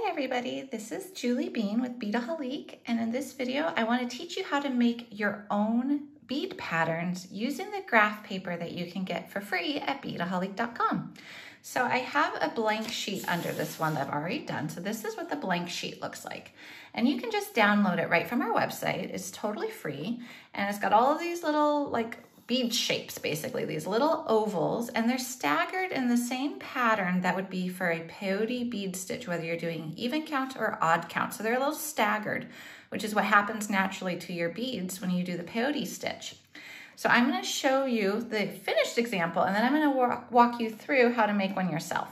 Hi everybody, this is Julie Bean with Beadaholique, and in this video I want to teach you how to make your own bead patterns using the graph paper that you can get for free at beadaholique.com. So I have a blank sheet under this one that I've already done, so this is what the blank sheet looks like. And you can just download it right from our website, it's totally free, and it's got all of these little like bead shapes, basically these little ovals, and they're staggered in the same pattern that would be for a peyote bead stitch, whether you're doing even count or odd count. So they're a little staggered, which is what happens naturally to your beads when you do the peyote stitch. So I'm going to show you the finished example, and then I'm going to walk you through how to make one yourself.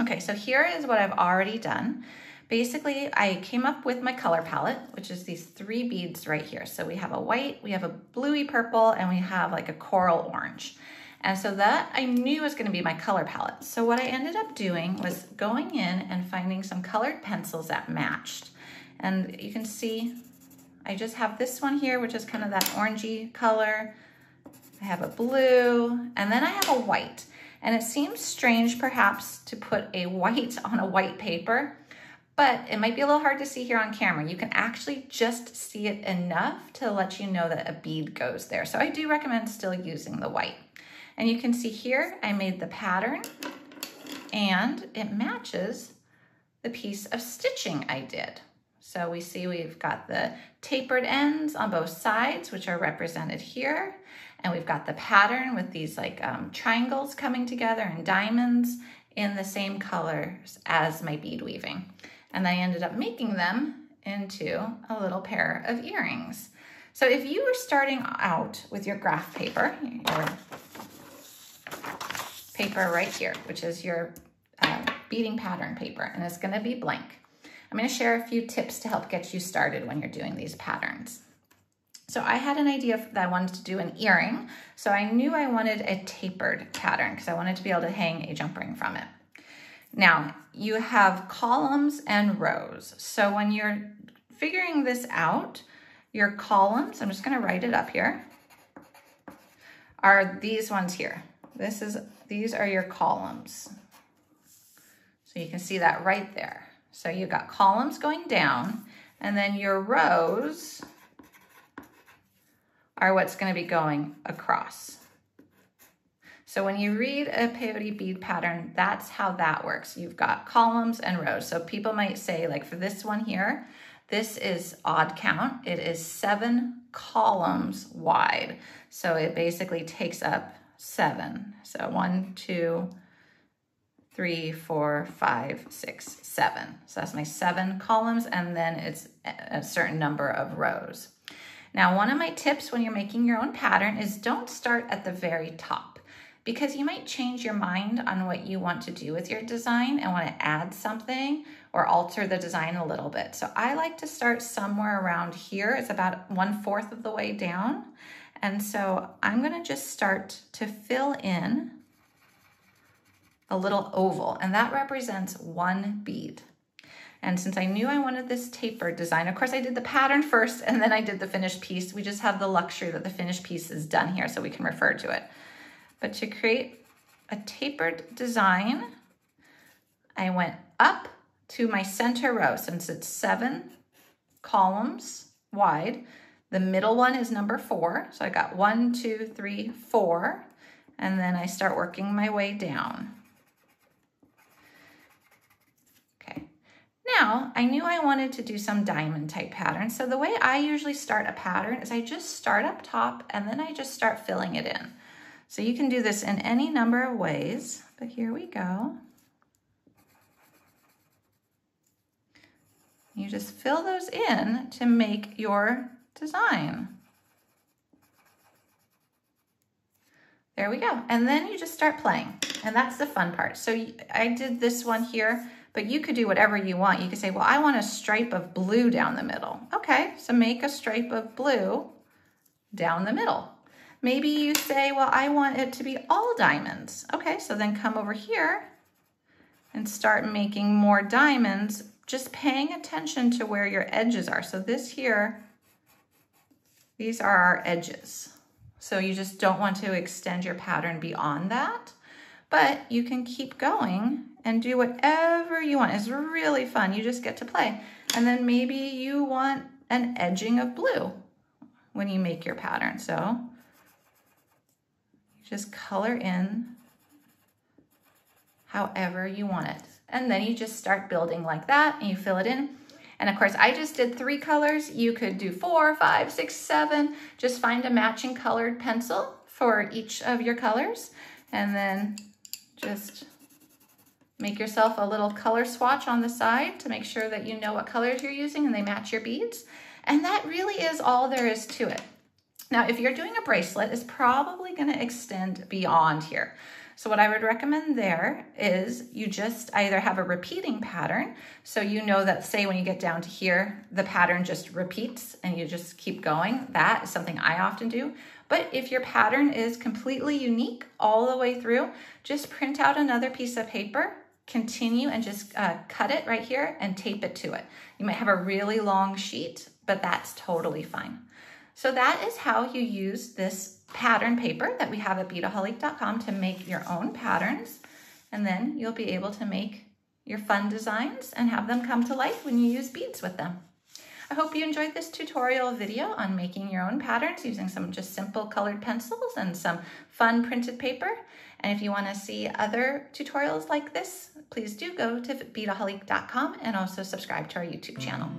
Okay, so here is what I've already done. Basically, I came up with my color palette, which is these three beads right here. So we have a white, we have a bluey purple, and we have like a coral orange. And so that I knew was gonna be my color palette. So what I ended up doing was going in and finding some colored pencils that matched. And you can see, I just have this one here, which is kind of that orangey color. I have a blue, and then I have a white. And it seems strange perhaps to put a white on a white paper, but it might be a little hard to see here on camera. You can actually just see it enough to let you know that a bead goes there. So I do recommend still using the white. And you can see here, I made the pattern and it matches the piece of stitching I did. So we see we've got the tapered ends on both sides, which are represented here. And we've got the pattern with these like triangles coming together and diamonds in the same colors as my bead weaving. And I ended up making them into a little pair of earrings. So if you were starting out with your graph paper, your paper right here, which is your beading pattern paper, and it's gonna be blank. I'm gonna share a few tips to help get you started when you're doing these patterns. So I had an idea that I wanted to do an earring, so I knew I wanted a tapered pattern because I wanted to be able to hang a jump ring from it. Now, you have columns and rows. So when you're figuring this out, your columns, I'm just gonna write it up here, are these ones here. These are your columns. So you can see that right there. So you've got columns going down, and then your rows are what's gonna be going across. So when you read a peyote bead pattern, that's how that works. You've got columns and rows. So people might say, like for this one here, this is odd count. It is 7 columns wide. So it basically takes up 7. So 1, 2, 3, 4, 5, 6, 7. So that's my 7 columns, and then it's a certain number of rows. Now, one of my tips when you're making your own pattern is don't start at the very top, because you might change your mind on what you want to do with your design and want to add something or alter the design a little bit. So I like to start somewhere around here. It's about 1/4 of the way down. And so I'm going to just start to fill in a little oval, and that represents one bead. And since I knew I wanted this tapered design, of course I did the pattern first and then I did the finished piece. We just have the luxury that the finished piece is done here so we can refer to it. But to create a tapered design, I went up to my center row. Since it's 7 columns wide, the middle one is number 4. So I got 1, 2, 3, 4, and then I start working my way down. Okay, now I knew I wanted to do some diamond type patterns. So the way I usually start a pattern is I just start up top and then I just start filling it in. So you can do this in any number of ways, but here we go. You just fill those in to make your design. There we go. And then you just start playing. And that's the fun part. So I did this one here, but you could do whatever you want. You could say, well, I want a stripe of blue down the middle. Okay, so make a stripe of blue down the middle. Maybe you say, well, I want it to be all diamonds. Okay, so then come over here and start making more diamonds, just paying attention to where your edges are. So this here, these are our edges. So you just don't want to extend your pattern beyond that, but you can keep going and do whatever you want. It's really fun. You just get to play. And then maybe you want an edging of blue when you make your pattern. So just color in however you want it. And then you just start building like that and you fill it in. And of course, I just did 3 colors. You could do 4, 5, 6, 7. Just find a matching colored pencil for each of your colors. And then just make yourself a little color swatch on the side to make sure that you know what colors you're using and they match your beads. And that really is all there is to it. Now, if you're doing a bracelet, it's probably going to extend beyond here. So what I would recommend there is you just either have a repeating pattern. So you know that, say, when you get down to here, the pattern just repeats and you just keep going. That is something I often do. But if your pattern is completely unique all the way through, just print out another piece of paper, continue, and just cut it right here and tape it to it. You might have a really long sheet, but that's totally fine. So that is how you use this pattern paper that we have at beadaholique.com to make your own patterns, and then you'll be able to make your fun designs and have them come to life when you use beads with them. I hope you enjoyed this tutorial video on making your own patterns using some just simple colored pencils and some fun printed paper. And if you want to see other tutorials like this, please do go to beadaholique.com and also subscribe to our YouTube channel.